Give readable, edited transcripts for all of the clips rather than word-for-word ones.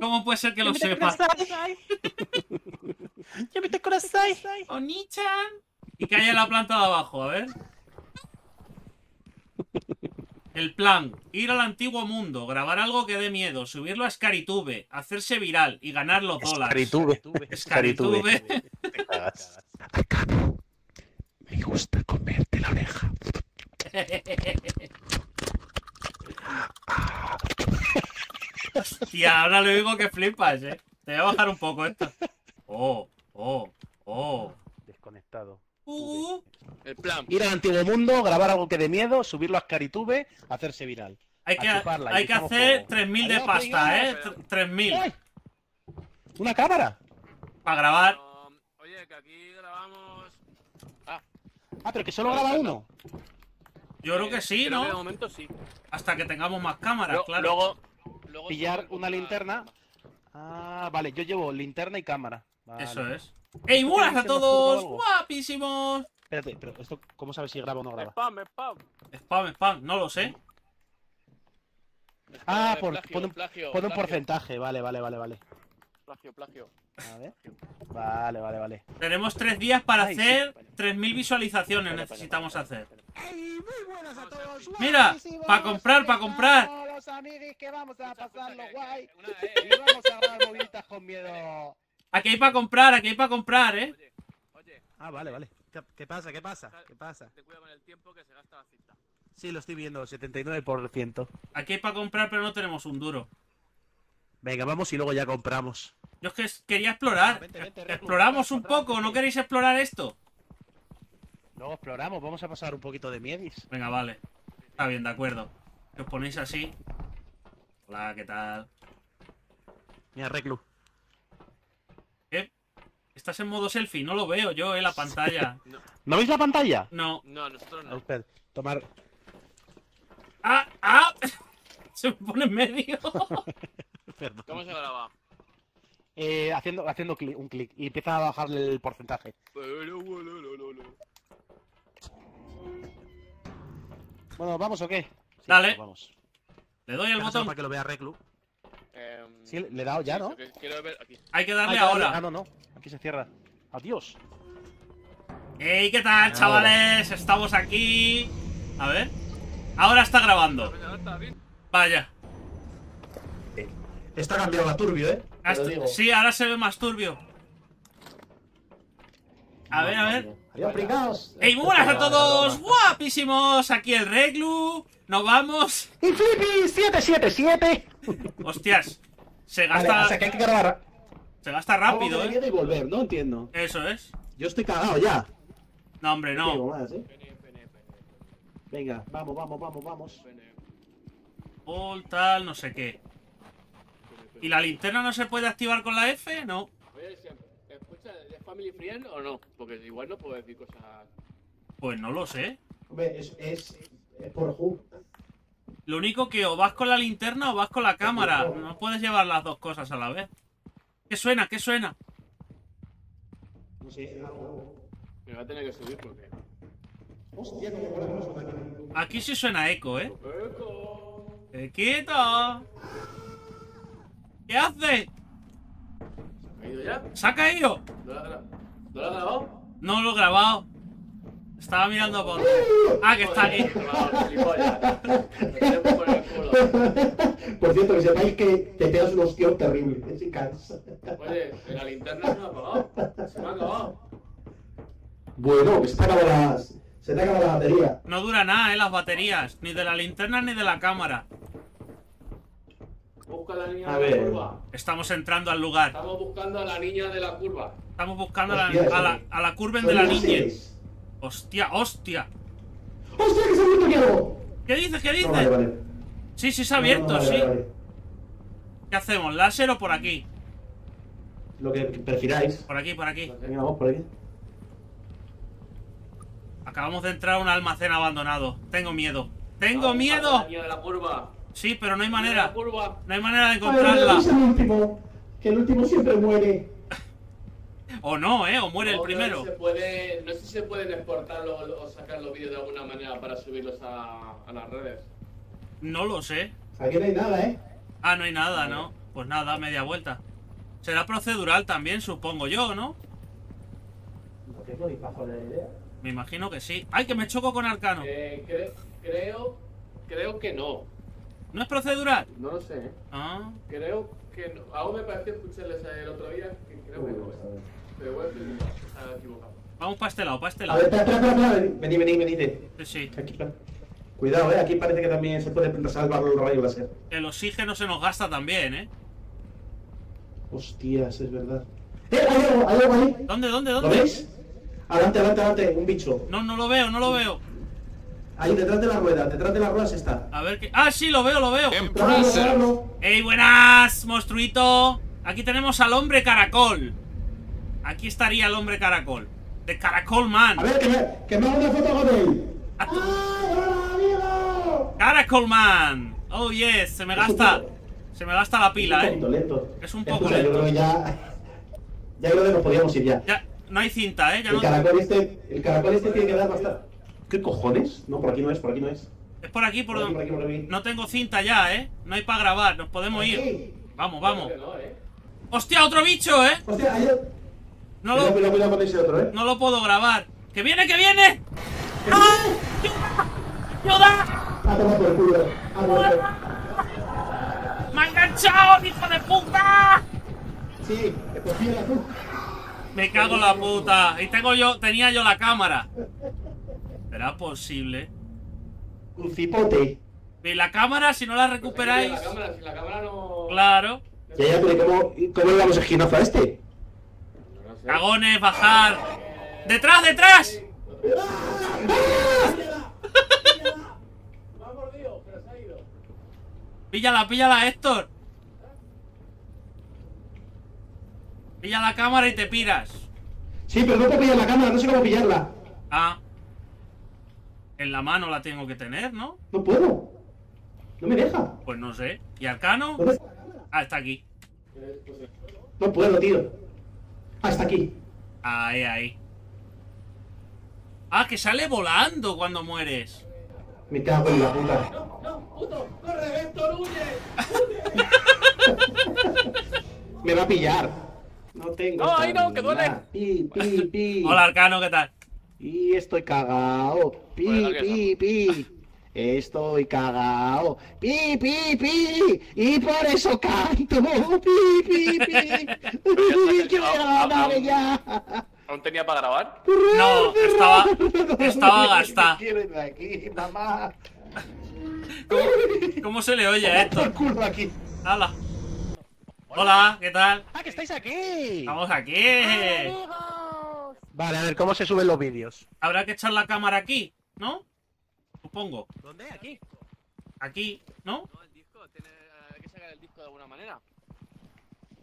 ¿Cómo puede ser que lo sepa? ¡Ya me te corazai! ¡Oni-chan! Y cae en la planta de abajo, a ver. El plan: ir al antiguo mundo, grabar algo que dé miedo, subirlo a ScaryTube, hacerse viral y ganar los dólares. ScaryTube. Acabo. Me gusta comerte la oreja. Hostia, ahora lo digo que flipas, eh. Te voy a bajar un poco esto. Desconectado. El plan: ir al antiguo mundo, grabar algo que dé miedo, subirlo a ScaryTube, hacerse viral. Hay que hacer 3000 de pasta, eh. 3000. ¿Una cámara? Para grabar. Oye, que aquí grabamos. Ah, pero que solo graba uno. Yo creo que sí, ¿no? De momento sí. Hasta que tengamos más cámaras, claro. Luego pillar una linterna. Ah, vale, yo llevo linterna y cámara. Vale. Eso es. ¡Ey, buenas a todos! ¡Guapísimos! Espérate, pero esto, ¿cómo sabes si graba o no graba? Spam, no lo sé. Ah, pon un porcentaje, vale. Plagio. A ver. Vale. Tenemos 3 días para hacer 3000 visualizaciones, necesitamos hacer. Hey, muy buenas a todos. Mira, para comprar. Los amigos que vamos a pasarlo guay. Y vamos a grabar moviditas con miedo. Aquí hay para comprar, ¿eh? Oye. Ah, vale. ¿Qué pasa? Te cuida con el tiempo que se gasta la cinta. Sí, lo estoy viendo, 79%. Aquí hay para comprar, pero no tenemos un duro. Venga, vamos y luego ya compramos. Yo es que quería explorar. Vente, ¿exploramos un poco? ¿No queréis explorar esto? Luego exploramos, vamos a pasar un poquito de miedis. Venga, vale. Está bien, de acuerdo. Que os ponéis así. Hola, ¿qué tal? Mira, Reclu. Estás en modo selfie, no lo veo yo, la pantalla. No. ¿No veis la pantalla? No, nosotros no. Espera, tomar. ¡Ah! Se me pone en medio. Perdón. ¿Cómo se graba? Haciendo un clic y empieza a bajar el porcentaje. Bueno, ¿vamos o qué? Sí, dale. Vamos. Le doy el botón. Para que lo vea Reclu. Sí, le he dado ya, ¿no? Quiero ver aquí. Hay que darle ahora. Ah, no. Aquí se cierra. Adiós. ¡Ey, qué tal, chavales! Estamos aquí. A ver. Ahora está grabando. Vaya. Está cambiado a turbio, ¿eh? Sí, ahora se ve más turbio. A ver. Adiós, pringados. ¡Ey, muy buenas a todos! ¡Guapísimos! Aquí el Reclu. Nos vamos. ¡Y Flippy! ¡777! Hostias. Se gasta. Vale, o sea, que hay que grabar. Se gasta rápido, ¿eh? Y volver, no entiendo. Eso es. Yo estoy cagado ya. No, hombre, no. Digo más, ¿eh? Venga, vamos. O tal, no sé qué. ¿Y la linterna no se puede activar con la F? No. Oye, ¿escucha de Family Friend o no? Porque igual no puedo decir cosas. Pues no lo sé. Hombre, es por justo. Lo único que o vas con la linterna o vas con la cámara. No puedes llevar las dos cosas a la vez. ¿Qué suena? No sé. Me va a tener que subir porque... Hostia, no me acuerdo de eso. Aquí sí suena eco, ¿eh? ¡Eco! ¡Equito! ¿Qué hace? ¿Se ha caído ya? ¿Se ha caído? ¿No lo has grabado? No lo he grabado. Estaba mirando por... Ah, que está aquí. Por cierto, que sepáis que te pegas un hostión terrible, chicas. Oye, la linterna se me ha apagado. Bueno, se te acaba la batería. No dura nada, las baterías. Ni de la linterna ni de la cámara. Busca a la niña de la curva. Estamos entrando al lugar. Estamos buscando a la niña de la curva. Estamos buscando a la curva de la niña. ¡Hostia! ¡Hostia, que se ha abierto aquí algo! ¿Qué dices? No, vale. Sí, se ha abierto, vale. ¿Qué hacemos? ¿Láser o por aquí? Lo que prefiráis. Por aquí. Venga, vamos por aquí. Acabamos de entrar a un almacén abandonado. Tengo miedo. La niña de la curva. Sí, pero no hay manera. No hay manera de encontrarla. Ver, el último siempre muere. O no, o muere el primero. No sé si se pueden exportar o sacar los vídeos de alguna manera para subirlos a las redes. No lo sé. Aquí no hay nada, ¿eh? Ah, no hay nada, ¿no? Pues nada, media vuelta. Será procedural también, supongo yo, ¿no? No tengo ni paso de idea. Me imagino que sí. ¡Ay, que me choco con Arcano! Creo que no. ¿No es procedural? No lo sé. Ah. Creo que no. Aún me pareció escucharles el otro día que creo que no. Pero bueno, estaba equivocado. Vamos para este lado, para este lado. A ver, espera. Vení. Sí. Aquí, cuidado, aquí parece que también se puede salvar los rayos láser. El oxígeno se nos gasta también, Hostias, es verdad. Hay algo ahí. ¿Dónde? ¿Lo veis? Adelante, un bicho. No lo veo. Ahí, detrás de la rueda se está. A ver qué... ¡Ah, sí, lo veo! ¡Ey, buenas, monstruito! Aquí tenemos al hombre caracol. Aquí estaría el hombre caracol. De Caracol Man. A ver, que me haga una foto con él. ¡Ah, amigo! Caracol Man. Oh, yes, se me gasta la pila, Es un poco lento. Yo creo que ya creo que nos podíamos ir ya. No hay cinta, Ya el caracol este tiene que dar bastante. ¿Qué cojones? No, por aquí no es. Es por aquí, por aquí. No tengo cinta ya, No hay para grabar, nos podemos ir. Vamos. No, ¡hostia, otro bicho, Hostia, ahí... No lo puedo grabar. ¡Que viene! ¡Ah! ¡Yoda! ¡Me ha enganchado, hijo de puta! Sí, tú. Me cago en la puta. Y tenía yo la cámara. ¿Será posible? Un cipote. Y la cámara, si no la recuperáis... Si la cámara no... Claro. Ya, pero ¿cómo le damos el ginazo a este? Cagones, bajar. ¡Detrás! Me ha mordido, pero se ha ido. Píllala, Héctor. Pilla la cámara y te piras. Sí, pero no puedo pillar la cámara, no sé cómo pillarla. Ah. En la mano la tengo que tener, ¿no? No puedo. No me deja. Pues no sé. ¿Y Arcano? ¿Dónde está la cámara? Ah, está aquí. No puedo, tío. Hasta aquí. Ahí. Ah, que sale volando cuando mueres. Me cago en la puta. No, puto. Corre, Héctor, huye. Me va a pillar. No tengo. No, ahí no, que duele. Pi. Hola, Arcano, ¿qué tal? Y estoy cagao. Pi. Estoy cagao. Pi. Y por eso canto. Pi. Que me grababa ya. ¿Aún tenía para grabar? No, estaba gastada. ¿Qué quieres de aquí, mamá? ¿Cómo se le oye esto? ¡Hala! Hola, ¿qué tal? ¡Ah, que estáis aquí! ¡Estamos aquí! Vale, a ver, ¿cómo se suben los vídeos? Habrá que echar la cámara aquí, ¿no? Supongo. ¿Dónde? Aquí. Aquí, ¿no? No, el disco. Hay que sacar el disco de alguna manera.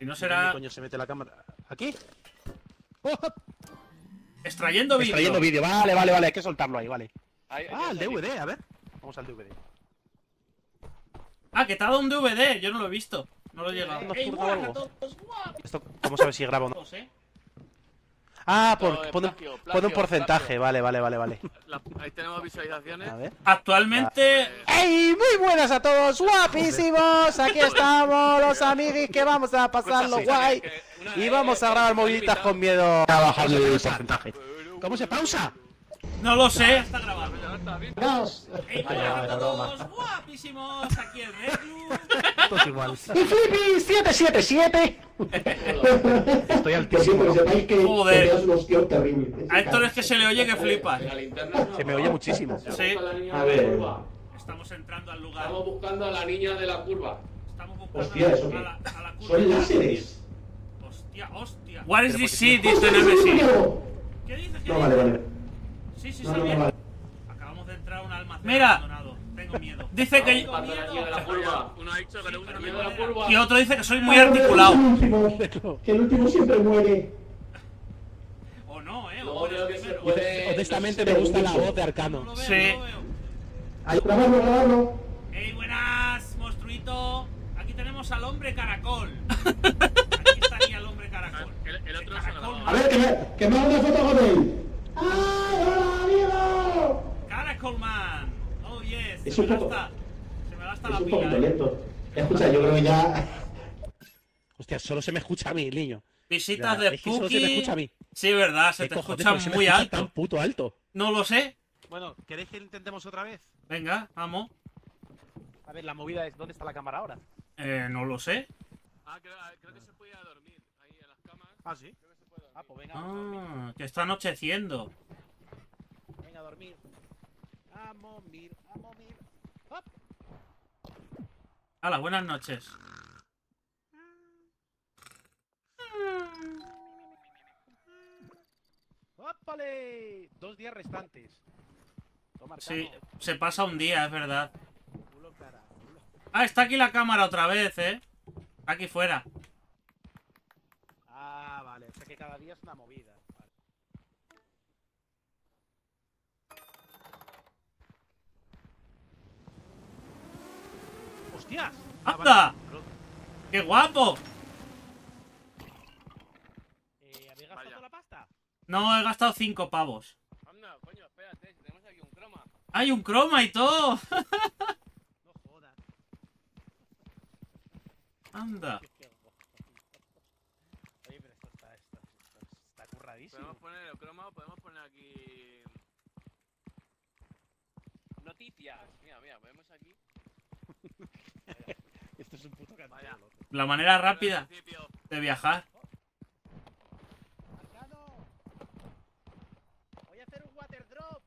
Y no será... ¿Dónde coño se mete la cámara? ¿Aquí? ¡Oh! Extrayendo vídeo. Vale. Hay que soltarlo ahí, vale. El DVD, a ver. Vamos al DVD. Ah, que te ha dado un DVD. Yo no lo he visto. No lo he llegado. Esto, ¿cómo sabes si grabo o no? Ah, pone un porcentaje, vale. Ahí tenemos visualizaciones. A ver. Actualmente... ¡Ey! Muy buenas a todos, guapísimos. Aquí estamos los amiguis que vamos a pasarlo guay. Y vamos a grabar moviditas con miedo. Bajando el porcentaje. ¿Cómo se pausa? No lo sé. Está grabado. ¡Ey! Hola a todos, guapísimos. Aquí el Redu. ¡Y Flippy 777! Estoy al tío. Joder. A Héctor es que se le oye que flipa. Se me oye muchísimo. Sí. A ver. Estamos entrando al lugar. Estamos buscando a la niña de la curva. Hostia, eso. Son láseres. Hostia. What is this shit? Dice Nemesis. ¿Qué dices? No, vale. Sí, vale. Acabamos de entrar a un almacén. Mira. Tengo miedo. Dice que yo... Y otro dice que soy muy articulado. Que el último siempre muere. O no, honestamente me gusta la voz de Arcano. Sí. Ey, buenas, monstruito. Aquí tenemos al hombre caracol. Aquí estaría el hombre caracol. El otro es caracol. A ver, que me haga una foto con él. ¡Ah, hola, amigo! Caracol Man. Yes, se me gasta la pila. Escucha, yo creo que ya... Hostia, solo se me escucha a mí, niño. Visitas de Spooky. Solo se me escucha a mí. Sí, verdad, se te escucha muy alto. Tan puto alto. No lo sé. Bueno, ¿queréis que lo intentemos otra vez? Venga, vamos. A ver, la movida es, ¿dónde está la cámara ahora? No lo sé. Ah, creo que se puede ir a dormir ahí en las camas. Ah, sí. Creo que se puede dormir. Ah, pues venga. Ah, que está anocheciendo. Venga, a dormir. Vamos, mir, vamos, mir. ¡Hop! Hola, buenas noches. ¡Ópale! 2 días restantes. Toma, sí, se pasa un día, es verdad. Ah, está aquí la cámara otra vez, Aquí fuera. Ah, vale, o sea que cada día es una movida. Vale. ¡Hostias! ¡Anda! Ah, vale. ¡Qué guapo! ¿Habéis gastado toda la pasta? No, he gastado 5 pavos. Anda, coño, espérate, tenemos aquí un croma. ¡Hay un croma y todo! Anda. Oye, pero esto está curradísimo. Podemos poner el croma o podemos poner aquí... Noticias. Mira, mira, ponemos aquí... Esto es un puto canteo, loco. La manera rápida de viajar. Arcano. Voy a hacer un water drop.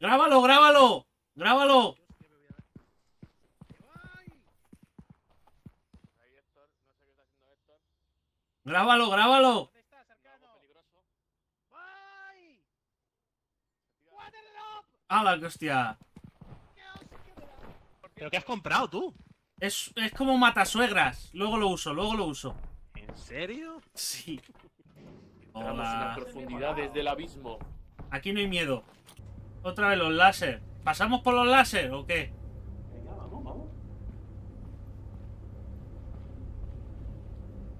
¡Grábalo, grábalo! ¡Grábalo! ¡Grábalo, grábalo! ¿Dónde estás, Arcano? ¡Ay! ¡Hala, que hostia! ¿Pero qué has comprado tú? Es como matasuegras. Luego lo uso, luego lo uso. ¿En serio? Sí. Entramos en las profundidades del abismo. Aquí no hay miedo. Otra vez los láser. ¿Pasamos por los láser o qué?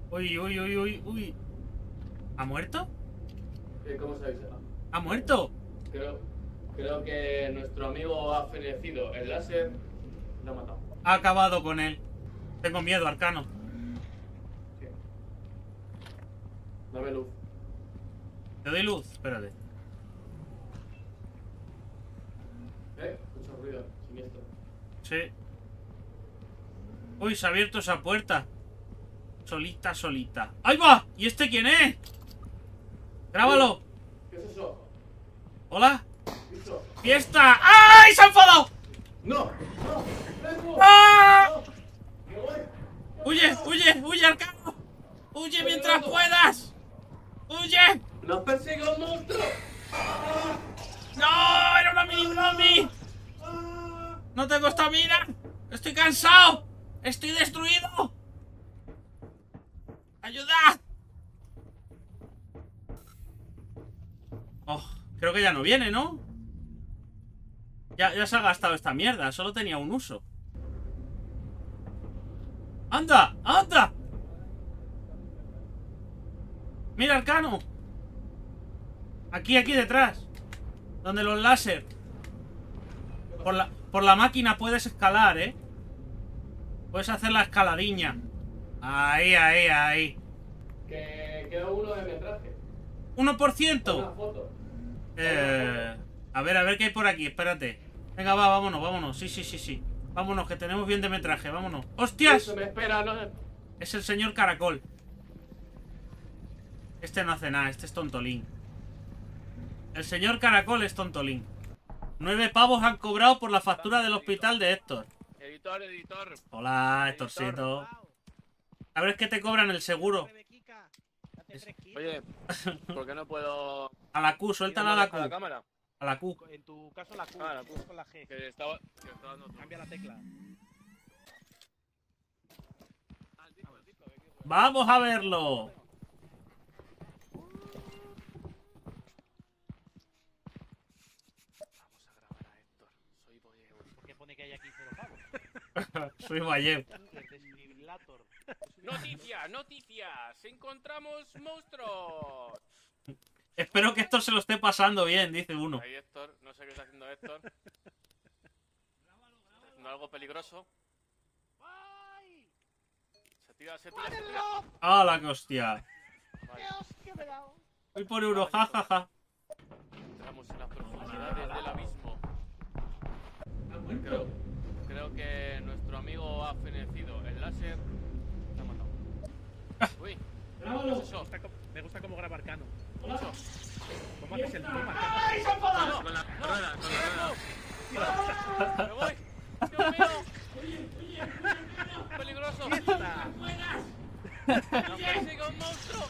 Uy, uy, uy, uy, uy. ¿Ha muerto? ¿Cómo sabéis? ¿Ha muerto? Creo que nuestro amigo ha fenecido. El láser lo ha matado. Ha acabado con él. Tengo miedo, Arcano. ¿Qué? Dame luz. Te doy luz, espérate. Mucho ruido, siniestro. Sí. Uy, se ha abierto esa puerta. Solita, solita. ¡Ahí va! ¿Y este quién es? ¡Grábalo! ¿Qué es eso? ¿Hola? ¿Qué es eso? ¡Fiesta! ¡Ay! ¡Se ha enfadado! ¡No! ¡No! ¡Ah! ¡No! ¡Huye! ¡Huye! ¡Huye, Arcano! ¡Huye mientras puedas! ¡Huye! ¡Nos persigue un monstruo! ¡No! ¡Era una mini zombie! ¡No tengo estamina! ¡Estoy cansado! ¡Estoy destruido! ¡Ayuda! Oh, creo que ya no viene, ¿no? Ya se ha gastado esta mierda. Solo tenía un uso. ¡Anda! ¡Anda! ¡Mira, Arcano! Aquí, aquí detrás. Donde los láser. Por la máquina puedes escalar, ¿eh? Puedes hacer la escaladiña. Ahí, ahí, ahí. Que quedó uno de metraje. ¿1%? Una foto. A ver qué hay por aquí, espérate. Venga, va, vámonos, vámonos. Sí, sí, sí, sí. Vámonos, que tenemos bien de metraje, vámonos. ¡Hostias! Eso me espera, ¿no? Es el señor Caracol. Este no hace nada, este es tontolín. El señor Caracol es tontolín. 9 pavos han cobrado por la factura del hospital de Héctor. Editor, editor. Hola, Héctorcito. A ver, es que te cobran el seguro. Oye, ¿por qué no puedo...? A la Q, suéltala a la Q. A la Q. En tu caso la Q, la Q con la G. Que estaba... Cambia la tecla. ¡Vamos a verlo! Vamos a grabar a Héctor. Soy Boyev. ¿Por qué pone que hay aquí 0 pavos? Soy Boyev. Noticias, noticias. Encontramos monstruos. Espero que Héctor se lo esté pasando bien, dice uno. Ahí Héctor, no sé qué está haciendo Héctor. Está haciendo algo peligroso. Se tira. ¡Ah, la que hostia! Vale. ¡Qué hostia me he dado! Voy por uno, jajaja. Entramos en las profundidades del abismo. Creo que nuestro amigo ha fenecido el láser. Lo ha matado. Uy. Grábalo. Me gusta cómo graba Arcano. ¿Cómo haces el tema? ¡Ay, se ha enfadado! Con la rueda, con la rueda. ¡Me voy! ¡Dios mío! ¡Oye! ¡Peligroso! ¡Buenas! ¡No persigue un monstruo!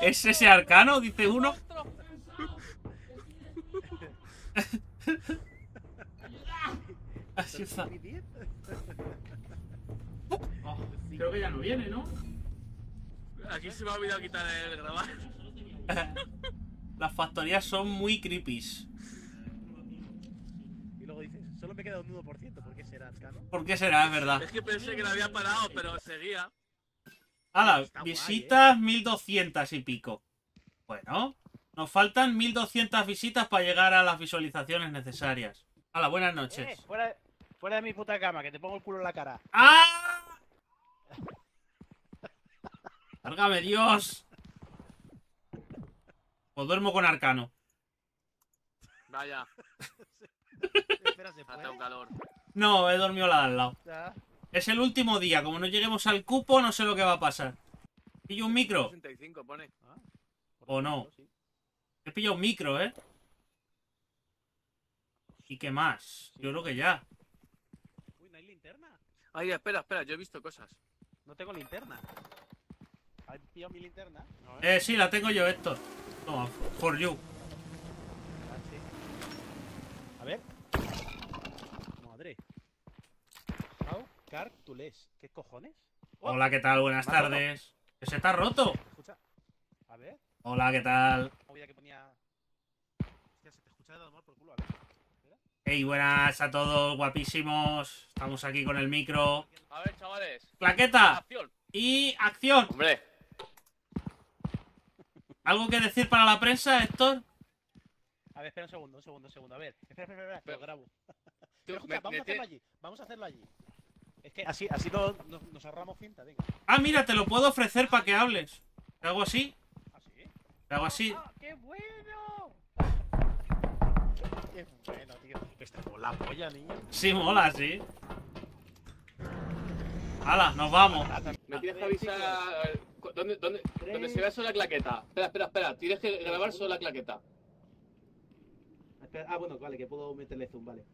¿Es ese Arcano? Dice uno. Así está. Creo que ya no viene, ¿no? Aquí se me ha olvidado quitar el grabar. Las factorías son muy creepies. Y luego dices, solo me queda un 1%, ¿por qué será, Arcano? ¿Por qué será? Es verdad. Es que pensé que la había parado, pero seguía. Hala, visitas 1200 y pico. Bueno, nos faltan 1200 visitas para llegar a las visualizaciones necesarias. Hala, buenas noches. Fuera de mi puta cama, que te pongo el culo en la cara. ¡Ah! ¡Lárgame, Dios! O duermo con Arcano. Vaya. Hasta un calor. No, he dormido la de al lado. ¿Ya? Es el último día. Como no lleguemos al cupo, no sé lo que va a pasar. Pillo un micro. 65, pone. Ah, o no. Sí. He pillado un micro, ¿eh? ¿Y qué más? Sí. Yo creo que ya. Uy, ¿no hay linterna? Ay, espera. Yo he visto cosas. No tengo linterna. ¿Has pillado mi linterna? No, ¿eh? Sí, la tengo yo, Héctor. Toma, for you. Ah, sí. A ver. Madre. How cartules. ¿Qué cojones? Oh. Hola, ¿qué tal? Buenas tardes. ¿Que se está roto? Escucha. A ver. Hola, ¿qué tal? Que ponía... Hostia, se te escucha de amor por culo. A ver. Hey, buenas a todos, guapísimos. Estamos aquí con el micro. A ver, chavales. Claqueta. Acción. Y acción. Hombre. ¿Algo que decir para la prensa, Héctor? A ver, espera un segundo. A ver, espera. Pero, lo grabo. Pero, escucha, vamos a hacerlo allí. Es que así nos ahorramos cinta, venga. Ah, mira, te lo puedo ofrecer para que hables. Te hago así. Te hago así. ¡Ah, qué bueno! Qué bueno, tío. Esta mola polla, niño. Sí, mola, sí. Hala, nos vamos. Me tienes que avisar. ¿Dónde se vea solo la claqueta? Espera. Tienes que grabar solo la claqueta. Ah, bueno, vale, que puedo meterle zoom, vale.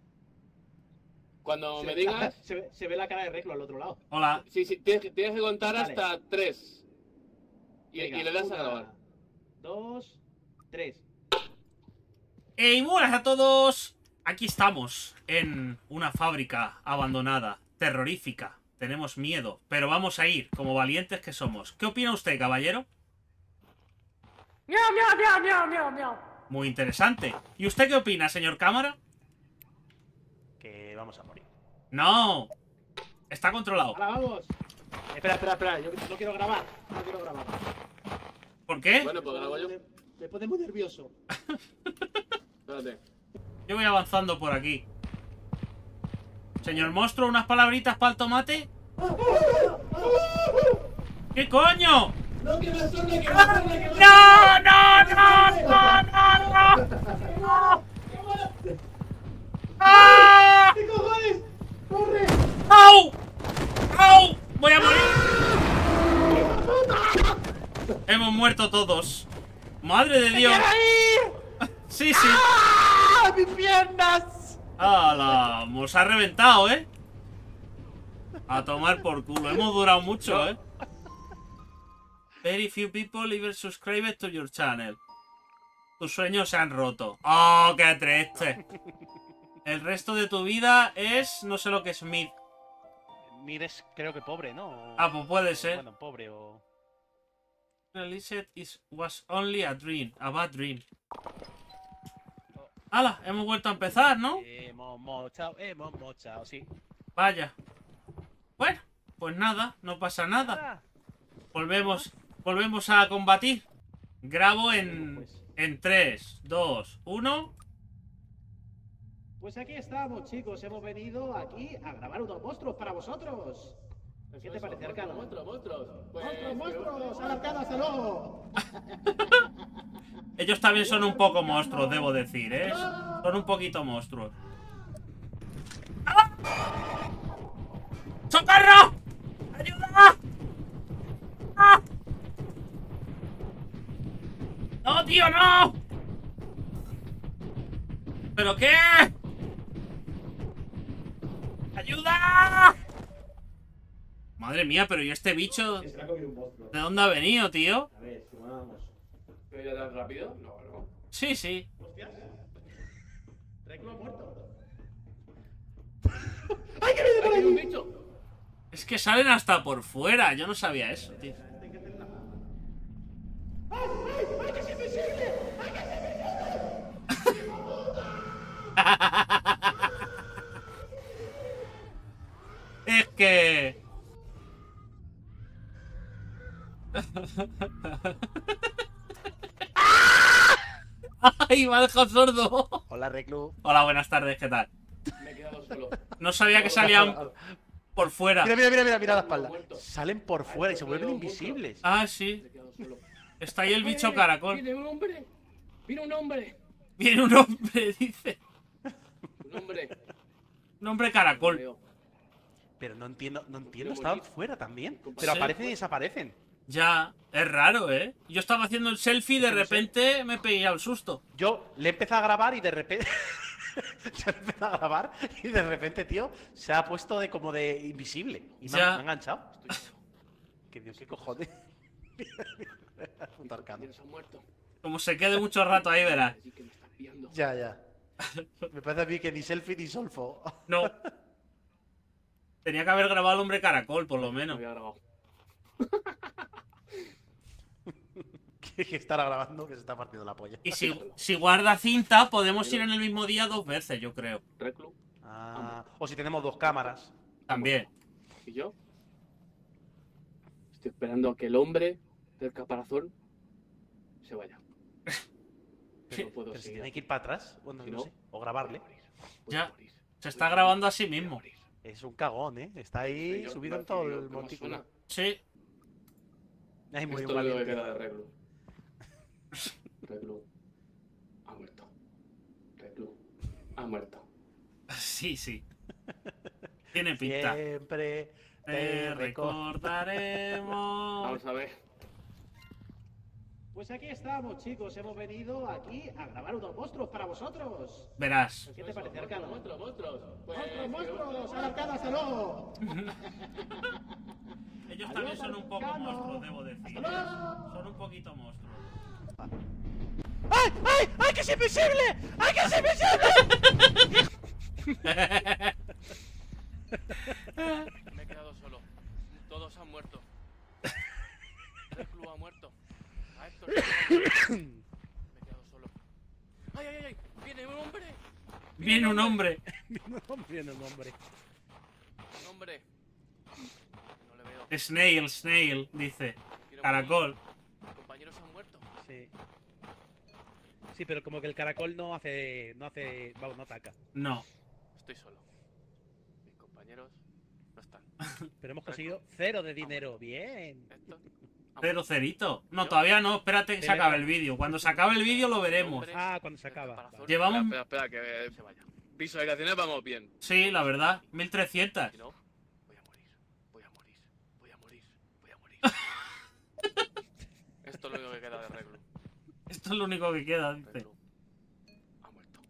Cuando me digas. Se ve la cara de Reclo al otro lado. Hola. Sí, tienes que contar hasta 3. Y le das a grabar. 2, 3. ¡Hey, buenas a todos! Aquí estamos, en una fábrica abandonada, terrorífica. Tenemos miedo, pero vamos a ir, como valientes que somos. ¿Qué opina usted, caballero? ¡Miau, miau, miau, miau, miau, miau! Muy interesante. ¿Y usted qué opina, señor cámara? Que vamos a morir. ¡No! Está controlado. ¡Ahora vamos! Espera, yo no quiero grabar. ¿Por qué? Bueno, pues grabo yo. Me pone muy nervioso. Espérate. Yo voy avanzando por aquí. Señor monstruo, unas palabritas para el tomate. ¿Qué coño? No, que me suena, que me suena, que me suena. No. ¡Ah! ¿Qué cojones? ¡Corre! ¡Au! Voy a morir. Hemos muerto todos. ¡Madre de Dios! Sí. ¡Ah! ¡Mis piernas! ¡Hala! Nos ha reventado, ¿eh? A tomar por culo. Hemos durado mucho, ¿eh? Very few people even subscribed to your channel. Tus sueños se han roto. ¡Oh, qué triste! El resto de tu vida es... No sé lo que es Mid. Mid es, creo que pobre, ¿no? Ah, pues puede ser. Bueno, pobre o... Realized it was only a dream, a bad dream. ¡Hala! Hemos vuelto a empezar, ¿no? Hemos mochado, sí. Vaya. Bueno, pues nada, no pasa nada. Volvemos a combatir. Grabo en 3, 2, 1. Pues aquí estamos, chicos. Hemos venido aquí a grabar unos monstruos para vosotros. ¿Qué te parece, Arcano? ¡Monstruos! ¡Arcano, hasta luego! Ellos también son un poco monstruos, debo decir, ¿eh? Son un poquito monstruos. ¡Ah! ¡Socorro! ¡Ayuda! ¡Ah! ¡No, tío, no! ¿Pero qué? ¡Ayuda! Madre mía, pero ¿y este bicho? ¿De dónde ha venido, tío? A ver, sumamos. ¿Pero ya tan rápido? No, no. Sí, sí. Hostias. Reclo muerto. ¡Ay, que viene por ahí un bicho! Es que salen hasta por fuera. Yo no sabía eso, tío. ¡Ay, ay, ay, que es invisible! ¡Ay, que es invisible! Es que... ¡Ay, me ha dejado sordo! Hola, Reclu. Hola, buenas tardes, ¿qué tal? Me he quedado solo. No sabía que salían por fuera. Mira, mira, mira, mira, mira la espalda. Salen por fuera y se vuelven invisibles. Ah, sí. Está ahí el bicho caracol. Viene un hombre. Viene un hombre. Viene un hombre, dice. Un hombre. Un hombre caracol. Pero no entiendo, estaban fuera también. Pero aparecen y desaparecen. Ya, es raro, ¿eh? Yo estaba haciendo el selfie y de repente me pegué al susto. Yo le empecé a grabar y de repente... tío, se ha puesto de como de invisible. Y me ha enganchado. Que Dios, qué cojones. Como se quede mucho rato ahí, verás. Ya, ya. Me parece a mí que ni selfie ni solfo. No. Tenía que haber grabado al hombre caracol, por lo menos. Había grabado. Que estará grabando, que se está partiendo la polla. Y si guarda cinta, podemos ir en el mismo día dos veces, yo creo. Ah, o si tenemos dos cámaras. También. ¿Y yo? Estoy esperando a que el hombre del caparazón se vaya. Pero, puedo pero si tiene que ir para atrás, bueno, si no, no sé, o grabarle. Ya, se está grabando a sí mismo. Es un cagón, ¿eh? Está ahí señor, subido en todo el montículo. Sí. Hay muy esto lo que queda de Reclu. Reclu ha muerto. Reclu ha muerto. Sí, sí. Tiene pinta. Siempre te recordaremos. Vamos a ver. Pues aquí estamos, chicos. Hemos venido aquí a grabar unos monstruos para vosotros. Verás. ¿Qué te parece, Arcano? ¡Monstruos! ¡Al Arcano, hasta luego! Ellos también son un poco monstruos, debo decir. Son un poquito monstruos. ¡Ay, ay, ay, que es invisible! ¡Ay, que es invisible! Me he quedado solo. Todos han muerto. El club ha muerto. A Héctor. Me he quedado solo. ¡Ay, ay, ay! ¡Viene un hombre! ¡Viene un hombre! ¡Viene un hombre! ¡Un hombre! Snail, snail, dice. Caracol. Mis compañeros han muerto. Sí. Sí, pero como que el caracol no hace. Vamos, no ataca. No. Estoy solo. Mis compañeros no están. Pero hemos conseguido 0 de dinero. Bien. Cero cerito. No, todavía no. Espérate que se acabe el vídeo. Cuando se acabe el vídeo lo veremos. Ah, cuando se acaba. Llevamos. Espera, que se vaya. Visualizaciones vamos bien. Sí, la verdad. 1300. Esto es lo único que queda de Reclu. Esto es lo único que queda, dice. Reclu ha muerto.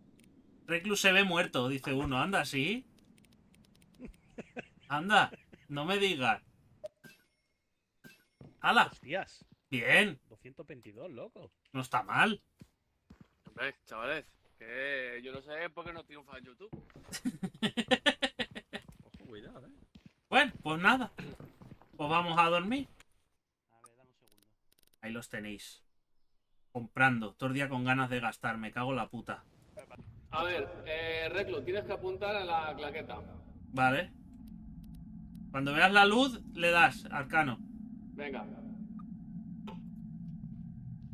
Reclu se ve muerto, dice uno. Anda, ¿sí? Anda, no me digas. ¡Hala! ¡Hostias! Bien. 222, loco. No está mal. Hombre, chavales, que yo no sé por qué no triunfa en YouTube. Ojo, cuidado, ¿eh? Bueno, pues nada. Pues vamos a dormir. Ahí los tenéis. Comprando. Todo el día con ganas de gastar. Me cago en la puta. A ver, Reclu, tienes que apuntar a la claqueta. Vale. Cuando veas la luz, le das, Arcano. Venga.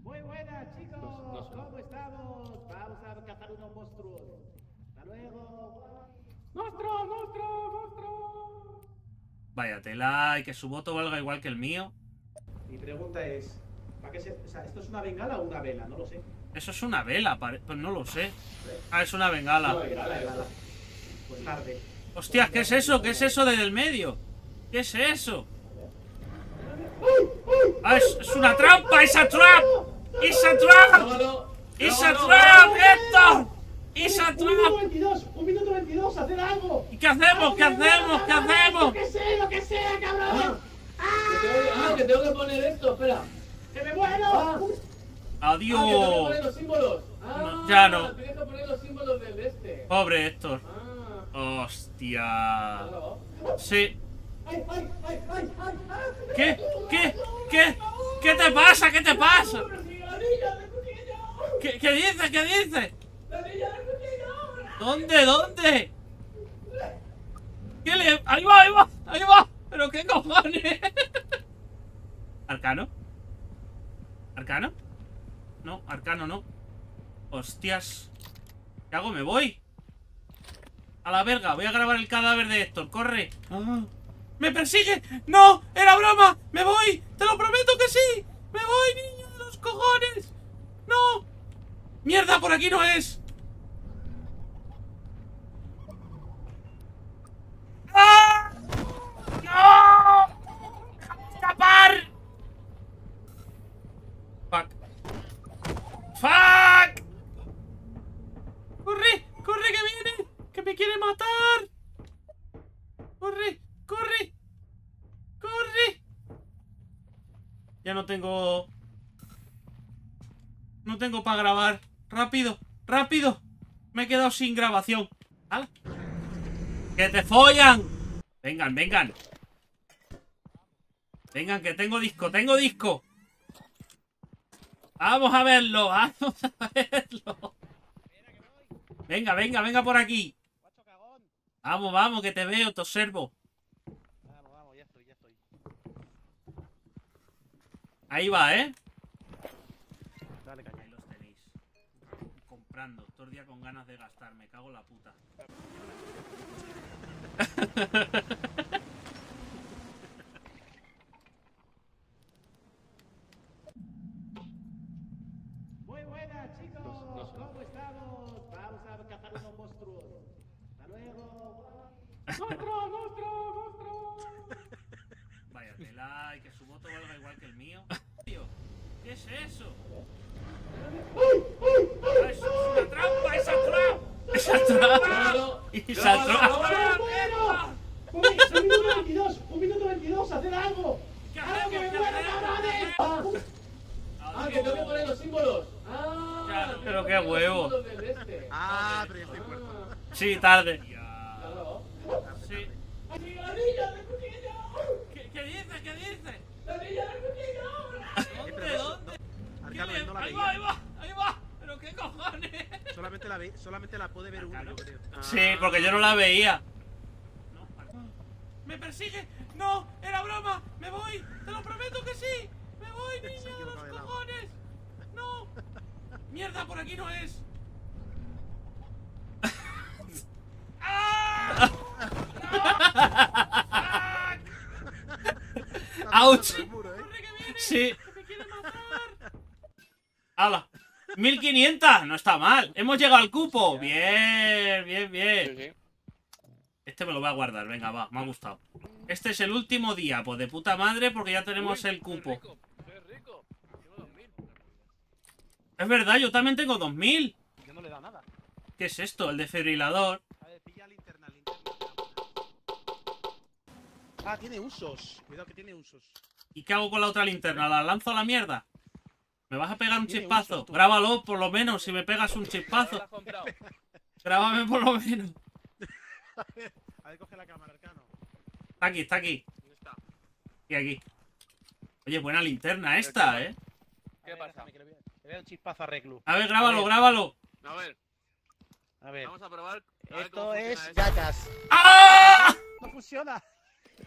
Muy buenas, chicos. ¿Cómo estamos? Vamos a cazar unos monstruos. ¡Hasta luego! ¡Monstruo, monstruo, monstruo! Vaya tela, y que su voto valga igual que el mío. Mi pregunta es... ¿para qué se... o sea, ¿esto es una bengala o una vela? No lo sé. Eso es una vela, pues no lo sé. Ah, es una bengala. No, bengala. Pues tarde. Hostias, ¿qué es eso? ¿Qué es eso desde el medio? ¿Qué es eso? Ah, es una trampa, esa trap. ¡Esa trap! ¡Esa trap, Héctor! ¡Esa trap! ¡Un minuto 22! ¡Hacer algo! ¿Y qué hacemos? ¿Qué hacemos? ¿Qué hacemos? Lo que sea, cabrón. Ah, que tengo que poner esto, espera. ¡Que me muero! ¡Adiós! Ya no. Tienes que poner los símbolos del este. Pobre Héctor. Hostia. Sí. ¿Qué? ¿Qué? ¿Qué? ¿Qué te pasa? ¿Qué te pasa? ¿Qué dices? ¿Qué dices? ¿Dónde? ¿Dónde? ¿Qué le...? ¡Ahí va! ¡Ahí va! ¡Ahí va! ¿Pero qué cojones? ¿Arcano? ¿Arcano? No, Arcano no. Hostias. ¿Qué hago? ¿Me voy? A la verga, voy a grabar el cadáver de Héctor. ¡Corre! Ah. ¡Me persigue! ¡No! ¡Era broma! ¡Me voy! ¡Te lo prometo que sí! ¡Me voy, niño de los cojones! ¡No! ¡Mierda, por aquí no es! ¡Ah! ¡No! ¡Escapar! ¡Fuck! ¡Fuck! ¡Corre! ¡Corre que viene! ¡Que me quiere matar! ¡Corre! ¡Corre! ¡Corre! Ya no tengo... no tengo para grabar. ¡Rápido! ¡Rápido! Me he quedado sin grabación. ¡Hala! ¡Que te follan! ¡Vengan, vengan! ¡Vengan, que tengo disco! ¡Tengo disco! ¡Vamos a verlo! ¡Vamos a verlo! ¡Venga, venga, venga por aquí! ¡Vamos, vamos, que te veo, te observo! Ahí va, ¿eh? Dale, caña. Ahí los tenéis. Comprando. Todo el día con ganas de gastar. Me cago en la puta. Muy buenas, chicos. ¿Cómo estamos? Vamos a cazar unos monstruos. Hasta luego. ¡Monstruo, monstruo, monstruo! Vaya tela, y que su voto valga igual que el mío. ¿Qué es eso? ¡Ay, es una trampa! ¡Esa trampa! ¡Esa trampa! ¡Esa trampa! ¡Un minuto 22! ¡Un minuto 22! ¡Hacer algo! ¡Algo que me muera, cabrones! ¡Ah, que tengo que poner los símbolos! ¡Ah! ¡Pero qué huevo! ¡Ah, pero ya estoy muerto! Sí, tarde. Sí. ¿Qué dices? ¿Qué dices? ¿Dónde? ¿Dónde? Arcano, no la ahí veía. Va, ahí va, ahí va. ¿Pero qué cojones? Solamente la puede ver Arcano. Uno, yo creo. Sí, porque yo no la veía. No, ¡me persigue! ¡No! ¡Era broma! ¡Me voy! ¡Te lo prometo que sí! ¡Me voy, niña de los cojones! ¡No! ¡Mierda, por aquí no es! ¡Ah! ¡No! ¡Auch! Sí. ¡Hala! ¡1500! No está mal. Hemos llegado al cupo. Bien, bien, bien. Este me lo voy a guardar. Venga, va. Me ha gustado. Este es el último día. Pues de puta madre porque ya tenemos el cupo. Es verdad, yo también tengo 2000. ¿Qué es esto? El desfibrilador. Ah, tiene usos. Cuidado que tiene usos. ¿Y qué hago con la otra linterna? ¿La lanzo a la mierda? ¿Me vas a pegar un chispazo? Grábalo, por lo menos, si me pegas un chispazo. Grábame por lo menos. A ver, coge la cámara, Arcano. Está aquí, está aquí. ¿Dónde está? Aquí, aquí. Oye, buena linterna esta, ¿eh? ¿Qué pasa? Le veo un chispazo a Reclus. A ver, grábalo, grábalo. A ver. A ver. Vamos a probar. Esto es Jackass. ¡Ah! No funciona.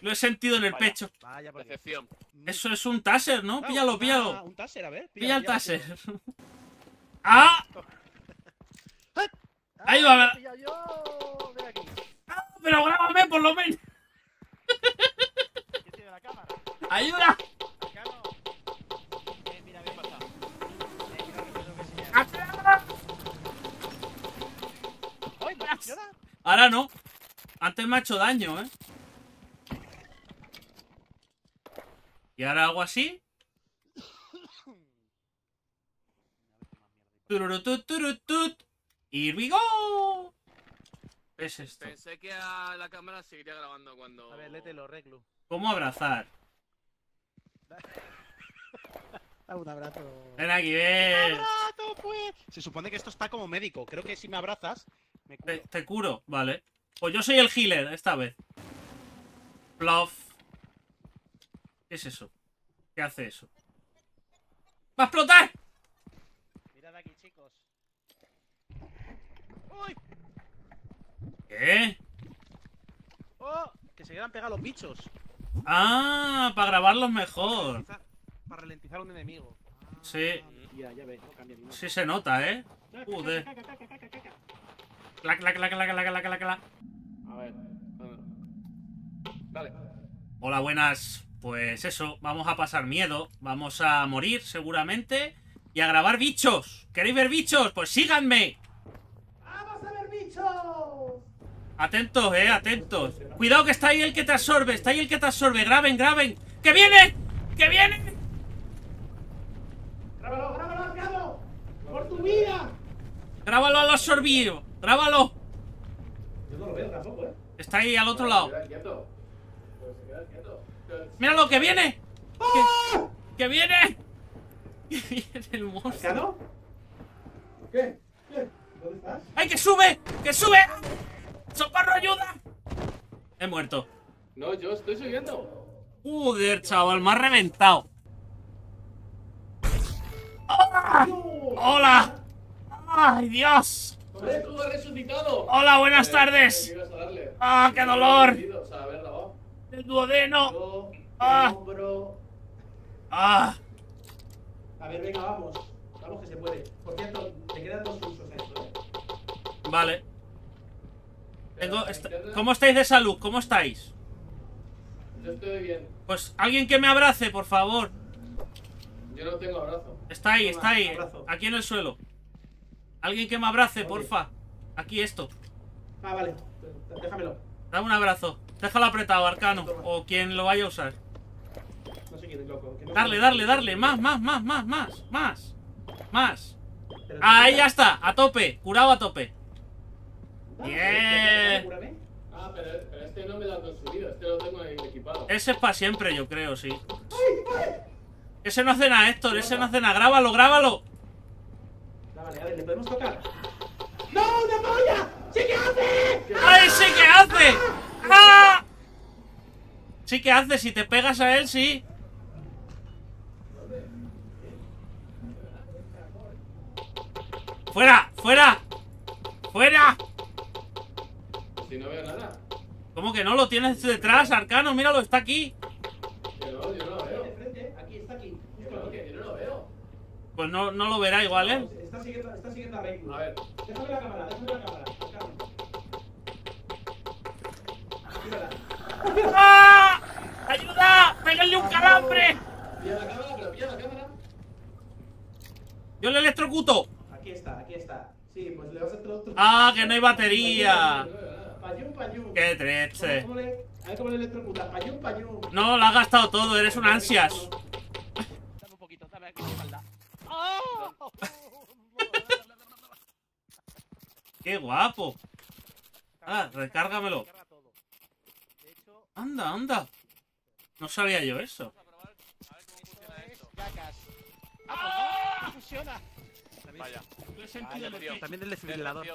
Lo he sentido en el pecho. Vaya, decepción. Eso es un taser, ¿no? Píllalo, píllalo. Un taser, a ver. Pilla el taser. ¡Ah! Ahí va. ¡Ah, pero grábame por lo menos! ¡Ayuda! Mira, voy a pasar. Ahora no. Antes me ha hecho daño, ¿eh? Y ahora hago así. Tururutut, tururutut. ¡Here we go! Es esto. Pensé que a la cámara seguiría grabando cuando... A ver, léete lo reclu. ¿Cómo abrazar? Da un abrazo. Ven aquí, ven. ¡Un abrazo, pues! Se supone que esto está como médico. Creo que si me abrazas... Me curo. Te curo, vale. Pues yo soy el healer esta vez. Bluff. ¿Qué es eso? ¿Qué hace eso? ¡Va a explotar! Mirad aquí, chicos. ¡Uy! ¿Qué? ¡Oh! Que se quedan pegados los bichos. ¡Ah! Para grabarlos mejor. Para ralentizar a un enemigo. Ah, sí. Tía, ya ves, no cambia ni nada. Sí se nota, ¿eh? Joder. Clac, clac, clac, clac, clac, clac, clac. A ver. Vale. Hola, buenas. Pues eso, vamos a pasar miedo. Vamos a morir, seguramente. Y a grabar bichos. ¿Queréis ver bichos? Pues síganme. ¡Vamos a ver bichos! Atentos, atentos. Cuidado que está ahí el que te absorbe. Está ahí el que te absorbe. Graben, graben. ¡Que viene! ¡Que viene! ¡Grábalo, grábalo, Arcano! ¡Por tu vida! ¡Grábalo al absorbido! ¡Grábalo! Yo no lo veo tampoco, ¿eh? Está ahí al otro lado. ¡Míralo, que viene! ¡Oh! ¡Que viene! ¡Que viene el monstruo! ¿Arcano? ¿Qué? ¿Qué? ¿Dónde estás? ¡Ay, que sube! ¡Que sube! ¡Socorro, ayuda! He muerto. No, yo estoy subiendo. Joder, chaval, me ha reventado. ¡Hola! ¡Hola! ¡Ay, Dios! ¡Hola, buenas tardes! ¡Ah, qué dolor! ¡El duodeno! ¡Ah! ¡Ah! A ver, venga, vamos. Vamos que se puede. Por cierto, te quedan 2 usos a esto, ¿eh? Vale. ¿Cómo estáis de salud? ¿Cómo estáis? Yo estoy bien. Pues alguien que me abrace, por favor. Yo no tengo abrazo. Está ahí, está ahí. Aquí en el suelo. Alguien que me abrace, oye, porfa. Aquí esto. Ah, vale. Déjamelo. Dame un abrazo. Déjalo apretado, Arcano. Toma. O quien lo vaya a usar. No sé quién es loco. No, darle, darle, darle. Más, más, más, más, más. Más. Más. Ahí ya está. A tope. Curado a tope. Bien. Ah, pero este no me lo han consumido. Este lo tengo ahí equipado. Ese es para siempre, yo creo, sí. Ese no hace nada, Héctor. Ese no hace nada. Grábalo, grábalo. Vale, a ver, ¿le podemos tocar? ¡No, una polla! ¡Sí que hace! ¡Ay, sí que hace! ¡Ah! Sí que hace, si te pegas a él, sí. ¡Fuera! ¡Fuera! ¡Fuera! Si no veo nada. ¿Cómo que no? Lo tienes detrás, Arcano, míralo, está aquí. Yo no lo veo. Aquí, está aquí. Yo no lo veo. Pues no, no lo verá igual, ¿eh? Está siguiendo a Reyna. A ver. Déjame la cámara, déjame la cámara. ¡Ah! ¡Ayuda! ¡Pégale un calambre! Pilla la cámara, pero pilla la cámara. ¡Yo le electrocuto! Aquí está, aquí está. Sí, pues le vas a electrocutar. ¡Ah, que no hay batería! ¡Payum, payum! ¡Qué triste! A ver cómo le electrocutas. ¡Payum, payum! No, lo has gastado todo, eres un ansias. Dame un poquito, dame aquí de maldad. ¡Oh! ¡Qué guapo! Ah, recárgamelo. Anda, anda. No sabía yo eso. ¡Ah! ¡Funciona! Vaya. También del desfibrilador.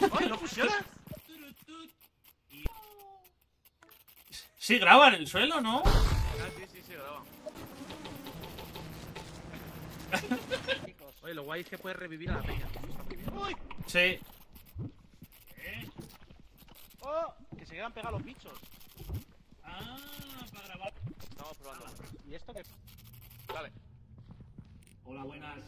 ¡Ay, no funciona! Sí, graban el suelo, ¿no? Sí, graban. Oye, lo guay es que puedes revivir a la peña. Sí. ¡Oh! Que se quedan pegados los bichos. Ah, para grabar. Estamos probando. ¿Y esto qué? Vale. Hola, buenas.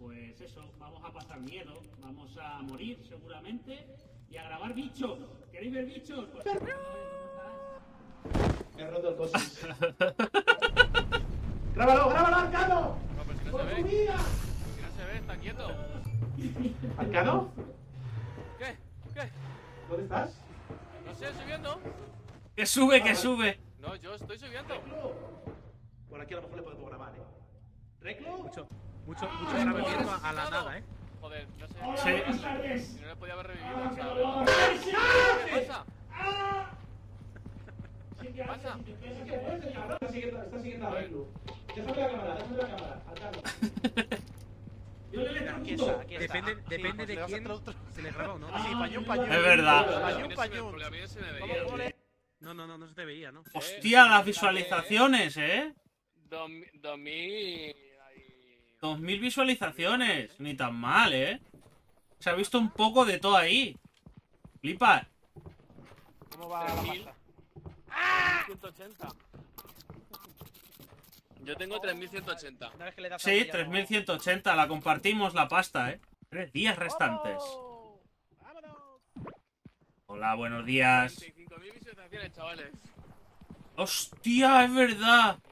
pues eso, vamos a pasar miedo, vamos a morir seguramente y a grabar bichos. ¿Queréis ver bichos? Pues... he roto el coche. ¡Grábalo, grábalo, Arcano! No, pues si no ¡por tu vida! Si no se ve, está quieto. ¿Arcano? ¿Qué? ¿Qué? ¿Dónde estás? No sé, subiendo. ¡Que sube, que sube! No, yo estoy subiendo. ¿Reclo? Por aquí a lo mejor le podemos grabar, ¿eh? ¿Reclo? Mucho grave a la nada, ¿eh? Joder, no sé. Hola, buenas tardes. Si no le podía haber revivido. ¡Ah, qué pasa? ¡Ah! ¿Qué pasa? Está siguiendo a Reclo. Déjame la cámara, Atalo. Yo le electrocuto. Depende de quién se le graba o no. Sí, pañón. Es verdad. Pañón. Porque a mí se me veía. No se te veía, ¿no? Hostia, las visualizaciones, ¿eh? 2000 visualizaciones. Ni tan mal, ¿eh? Se ha visto un poco de todo ahí. Flipa. ¿Cómo va la pasta? ¡Ah! 180. Yo tengo 3180. Sí, 3180. La compartimos la pasta, ¿eh? 3 días restantes. Hola, buenos días. 25.000 visualizaciones, chavales. ¡Hostia, es verdad!